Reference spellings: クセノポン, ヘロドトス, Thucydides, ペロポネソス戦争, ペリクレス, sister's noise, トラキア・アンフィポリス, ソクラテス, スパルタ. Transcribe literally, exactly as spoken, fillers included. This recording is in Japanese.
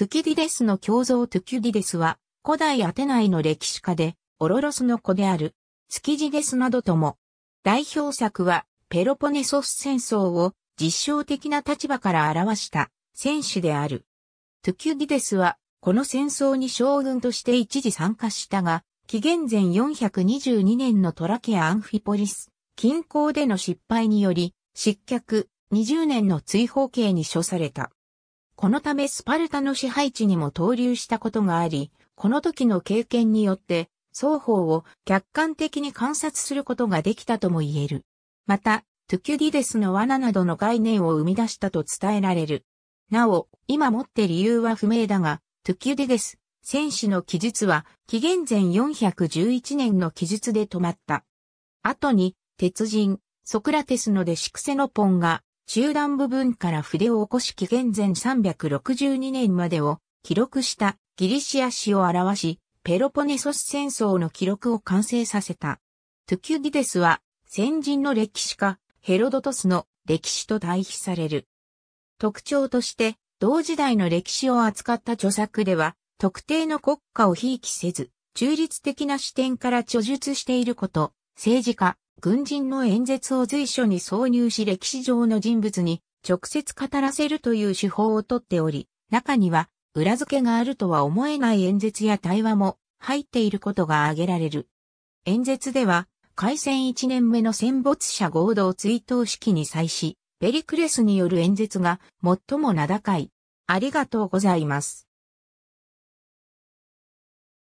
トゥキディデスの胸像トゥキュディデスは、古代アテナイの歴史家で、オロロスの子である、ツキジデスなどとも。代表作は、ペロポネソス戦争を実証的な立場から表した戦史である。トゥキュディデスは、この戦争に将軍として一時参加したが、紀元前よんひゃくにじゅうにねんのトラキア・アンフィポリス、近郊での失敗により、失脚、にじゅうねんの追放刑に処された。このためスパルタの支配地にも逗留したことがあり、この時の経験によって、双方を客観的に観察することができたとも言える。また、トゥキュディデスの罠などの概念を生み出したと伝えられる。なお、今もって理由は不明だが、トゥキュディデス、戦史の記述は、紀元前よんひゃくじゅういちねんの記述で止まった。後に、鉄人、ソクラテスの弟子クセノポンが、中段部分から筆を起こし紀元前さんびゃくろくじゅうにねんまでを記録したギリシア史を表し、ペロポネソス戦争の記録を完成させた。トゥキュディデスは先人の歴史家ヘロドトスの歴史と対比される。特徴として同時代の歴史を扱った著作では特定の国家をひいきせず中立的な視点から著述していること、政治家、軍人の演説を随所に挿入し歴史上の人物に直接語らせるという手法をとっており、中には裏付けがあるとは思えない演説や対話も入っていることが挙げられる。演説では、開戦いちねんめの戦没者合同追悼式に際し、ペリクレスによる演説が最も名高い。ありがとうございます。